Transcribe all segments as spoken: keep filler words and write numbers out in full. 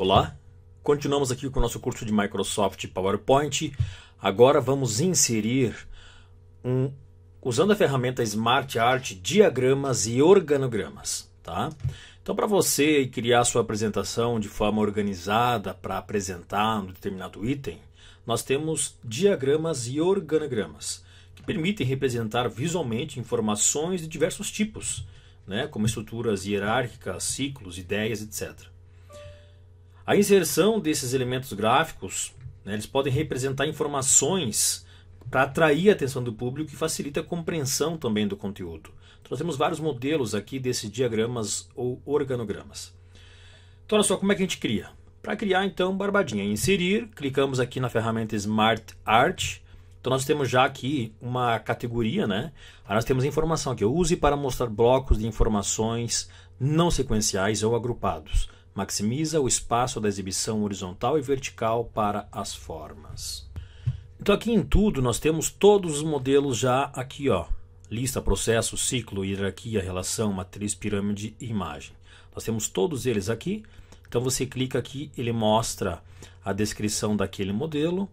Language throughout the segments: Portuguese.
Olá, continuamos aqui com o nosso curso de Microsoft PowerPoint. Agora vamos inserir, um, usando a ferramenta SmartArt, diagramas e organogramas. Tá? Então, para você criar a sua apresentação de forma organizada para apresentar um determinado item, nós temos diagramas e organogramas, que permitem representar visualmente informações de diversos tipos, né, como estruturas hierárquicas, ciclos, ideias, etcétera. A inserção desses elementos gráficos, né, eles podem representar informações para atrair a atenção do público e facilita a compreensão também do conteúdo. Então, nós temos vários modelos aqui desses diagramas ou organogramas. Então, olha só como é que a gente cria. Para criar, então, barbadinha, inserir, clicamos aqui na ferramenta SmartArt. Então, nós temos já aqui uma categoria, né? Aí nós temos informação aqui, use para mostrar blocos de informações não sequenciais ou agrupados. Maximiza o espaço da exibição horizontal e vertical para as formas. Então, aqui em tudo, nós temos todos os modelos já aqui, ó. Lista, processo, ciclo, hierarquia, relação, matriz, pirâmide e imagem. Nós temos todos eles aqui. Então, você clica aqui, ele mostra a descrição daquele modelo.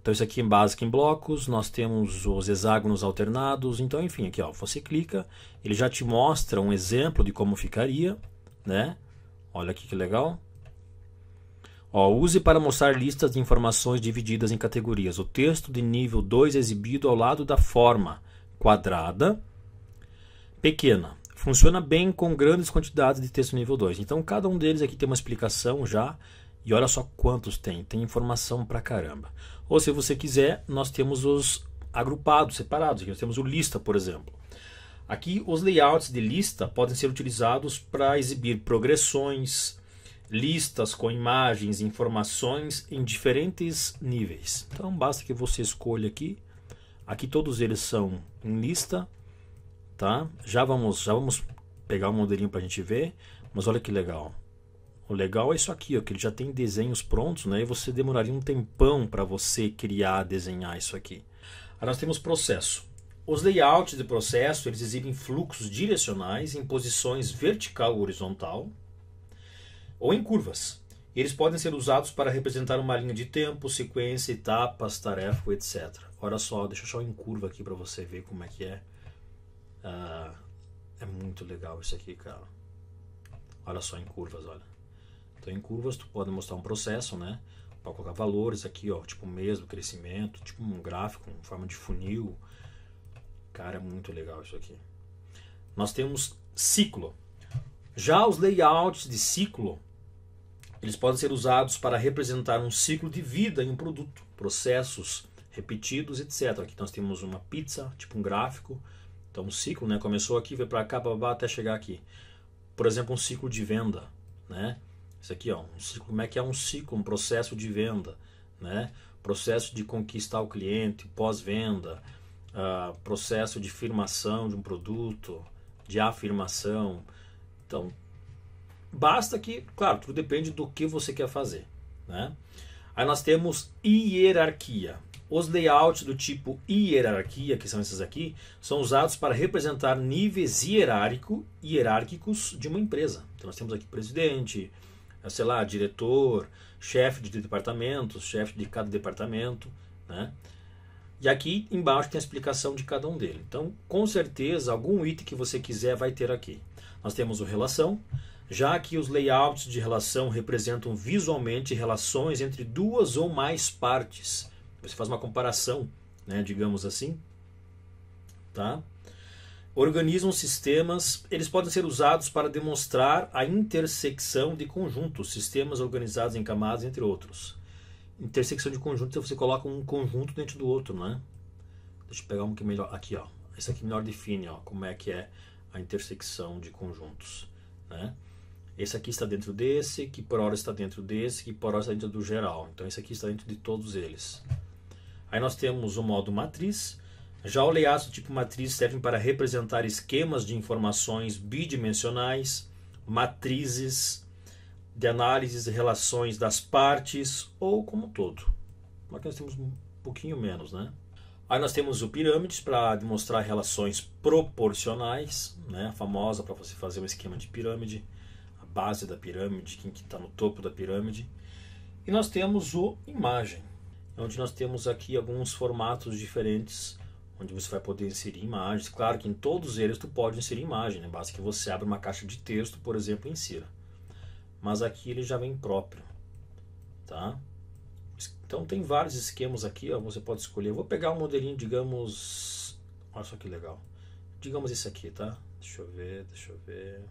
Então, isso aqui é básico em blocos, nós temos os hexágonos alternados. Então, enfim, aqui ó, você clica, ele já te mostra um exemplo de como ficaria, né? Olha aqui que legal. Ó, use para mostrar listas de informações divididas em categorias. O texto de nível dois é exibido ao lado da forma quadrada pequena. Funciona bem com grandes quantidades de texto nível dois. Então, cada um deles aqui tem uma explicação já. E olha só quantos tem, tem informação pra caramba. Ou se você quiser, nós temos os agrupados, separados. Aqui nós temos o lista, por exemplo. Aqui os layouts de lista podem ser utilizados para exibir progressões, listas com imagens, informações em diferentes níveis. Então basta que você escolha aqui. Aqui todos eles são em lista. Tá? Já vamos, já vamos pegar um modelinho para a gente ver. Mas olha que legal. O legal é isso aqui, ó, que ele já tem desenhos prontos, né? E você demoraria um tempão para você criar, desenhar isso aqui. Aí nós temos processo. Os layouts de processo, eles exibem fluxos direcionais em posições vertical ou horizontal ou em curvas. Eles podem ser usados para representar uma linha de tempo, sequência, etapas, tarefa, etcétera. Olha só, deixa eu achar em curva aqui para você ver como é que é. Ah, é muito legal isso aqui, cara. Olha só em curvas, olha. Então, em curvas, tu pode mostrar um processo, né? Para colocar valores aqui, ó, tipo mês do crescimento, tipo um gráfico, em forma de funil. Cara, é muito legal isso aqui. Nós temos ciclo. Já os layouts de ciclo, eles podem ser usados para representar um ciclo de vida em um produto, processos repetidos, etcétera. Aqui nós temos uma pizza, tipo um gráfico. Então, um ciclo, né? Começou aqui, veio para cá, babá, até chegar aqui. Por exemplo, um ciclo de venda, né? Isso aqui, ó, um ciclo, como é que é um ciclo, um processo de venda, né? Processo de conquistar o cliente, pós-venda, uh, processo de firmação de um produto, de afirmação. Então, basta que, claro, tudo depende do que você quer fazer, né? Aí nós temos hierarquia. Os layouts do tipo hierarquia, que são esses aqui, são usados para representar níveis hierárquico, hierárquicos de uma empresa. Então, nós temos aqui presidente, sei lá, diretor, chefe de departamentos, chefe de cada departamento, né? E aqui embaixo tem a explicação de cada um deles. Então, com certeza, algum item que você quiser vai ter aqui. Nós temos o relação, já que os layouts de relação representam visualmente relações entre duas ou mais partes. Você faz uma comparação, né, digamos assim, tá? Organizam sistemas, eles podem ser usados para demonstrar a intersecção de conjuntos, sistemas organizados em camadas, entre outros. Intersecção de conjuntos, você coloca um conjunto dentro do outro, né? Deixa eu pegar um que melhor, aqui ó, esse aqui melhor define, ó, como é que é a intersecção de conjuntos, né? Esse aqui está dentro desse, que por hora está dentro desse, que por hora está dentro do geral. Então esse aqui está dentro de todos eles. Aí nós temos o modo matriz. Já o layout do tipo matriz servem para representar esquemas de informações bidimensionais, matrizes, de análises e relações das partes ou como um todo. Aqui nós temos um pouquinho menos, né? Aí nós temos o pirâmides para demonstrar relações proporcionais, né? A famosa para você fazer um esquema de pirâmide. A base da pirâmide, quem que está no topo da pirâmide. E nós temos o imagem, onde nós temos aqui alguns formatos diferentes, onde você vai poder inserir imagens. Claro que em todos eles tu pode inserir imagem, né? Basta que você abra uma caixa de texto, por exemplo, e insira. Mas aqui ele já vem próprio, tá? Então tem vários esquemas aqui, ó, você pode escolher. Eu vou pegar um modelinho, digamos, olha só que legal. Digamos esse aqui, tá? Deixa eu ver, deixa eu ver.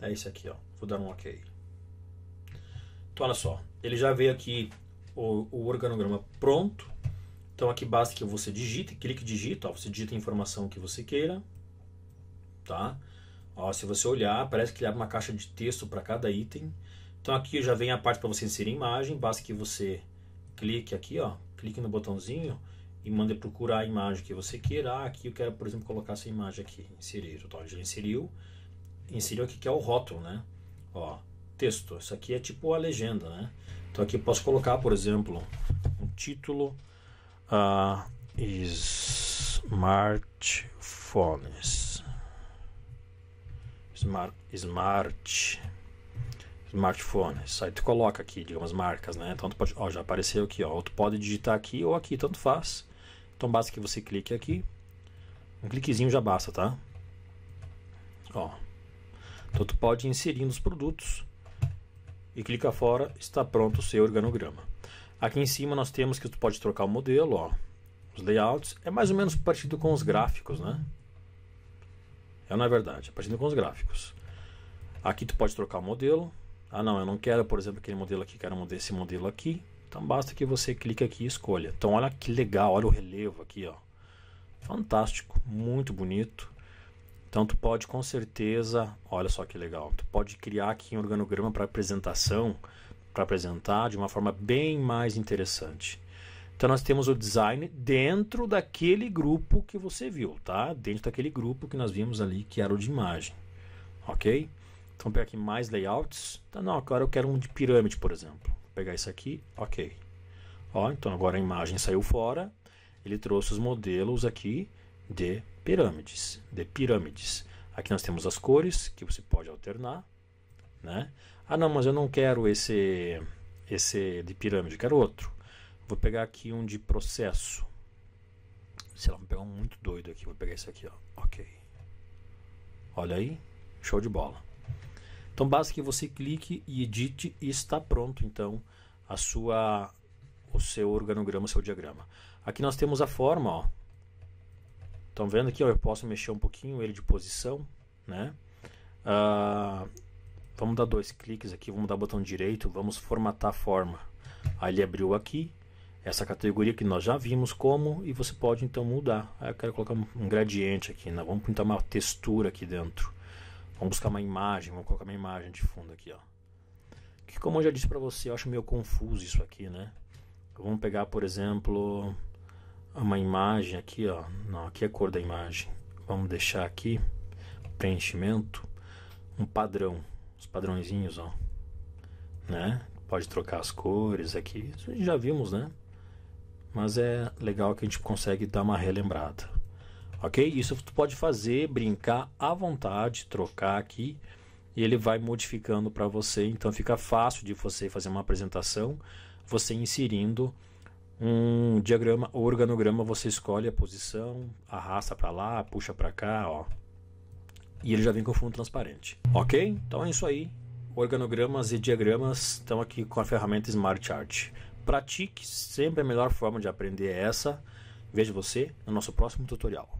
É esse aqui, ó. Vou dar um OK. Então olha só, ele já veio aqui o, o organograma pronto. Então aqui basta que você digite, clique digita, ó, você digita a informação que você queira, tá? Ó, se você olhar, parece que ele abre uma caixa de texto para cada item. Então aqui já vem a parte para você inserir imagem, basta que você clique aqui, ó, clique no botãozinho e manda procurar a imagem que você queira. Ah, aqui eu quero, por exemplo, colocar essa imagem aqui, inserir, então, já inseriu, inseriu aqui que é o rótulo, né? Ó, texto, isso aqui é tipo a legenda, né? Então aqui eu posso colocar, por exemplo, um título, uh, smartphones, smart, smart. Smartphone, isso aí tu coloca aqui, digamos, marcas, né? Então tu pode, ó, já apareceu aqui, ó, ou tu pode digitar aqui ou aqui, tanto faz. Então basta que você clique aqui, um cliquezinho já basta, tá? Ó, então tu pode inserir nos produtos e clica fora, está pronto o seu organograma. Aqui em cima nós temos que tu pode trocar o modelo, ó, os layouts, é mais ou menos partido com os gráficos, né? É, na verdade, é partido com os gráficos. Aqui tu pode trocar o modelo. Ah não, eu não quero, por exemplo, aquele modelo aqui, quero esse modelo aqui. Então basta que você clique aqui e escolha. Então olha que legal, olha o relevo aqui, ó. Fantástico, muito bonito. Então tu pode com certeza, olha só que legal, tu pode criar aqui um organograma para apresentação, para apresentar de uma forma bem mais interessante. Então nós temos o design dentro daquele grupo que você viu, tá? Dentro daquele grupo que nós vimos ali, que era o de imagem, ok? Então vou pegar aqui mais layouts. Tá, não, agora eu quero um de pirâmide, por exemplo. Vou pegar isso aqui, ok. Ó, então agora a imagem saiu fora. Ele trouxe os modelos aqui de pirâmides, de pirâmides. Aqui nós temos as cores que você pode alternar, né? Ah não, mas eu não quero esse, esse de pirâmide, eu quero outro. Vou pegar aqui um de processo. Sei lá, vou pegar um muito doido aqui. Vou pegar esse aqui, ó. Ok. Olha aí, show de bola. Então basta que você clique e edite e está pronto então a sua, o seu organograma, o seu diagrama. Aqui nós temos a forma, ó. Estão vendo aqui, ó, eu posso mexer um pouquinho ele de posição, né? Ah, vamos dar dois cliques aqui, vamos dar o botão direito, vamos formatar a forma. Aí ele abriu aqui, essa categoria que nós já vimos como, e você pode então mudar. Aí eu quero colocar um gradiente aqui, né? Vamos pintar uma textura aqui dentro. Vamos buscar uma imagem, vou colocar uma imagem de fundo aqui, ó. Que, como eu já disse para você, eu acho meio confuso isso aqui, né? Vamos pegar, por exemplo, uma imagem aqui, ó. Não, aqui é a cor da imagem. Vamos deixar aqui, preenchimento, um padrão, os padrõezinhos, ó. Né? Pode trocar as cores aqui, isso já vimos, né? Mas é legal que a gente consegue dar uma relembrada. Ok? Isso tu pode fazer, brincar à vontade, trocar aqui e ele vai modificando para você. Então fica fácil de você fazer uma apresentação, você inserindo um diagrama ou organograma, você escolhe a posição, arrasta para lá, puxa para cá, ó, e ele já vem com fundo transparente. Ok? Então é isso aí. Organogramas e diagramas estão aqui com a ferramenta SmartArt. Pratique, sempre a melhor forma de aprender é essa. Vejo você no nosso próximo tutorial.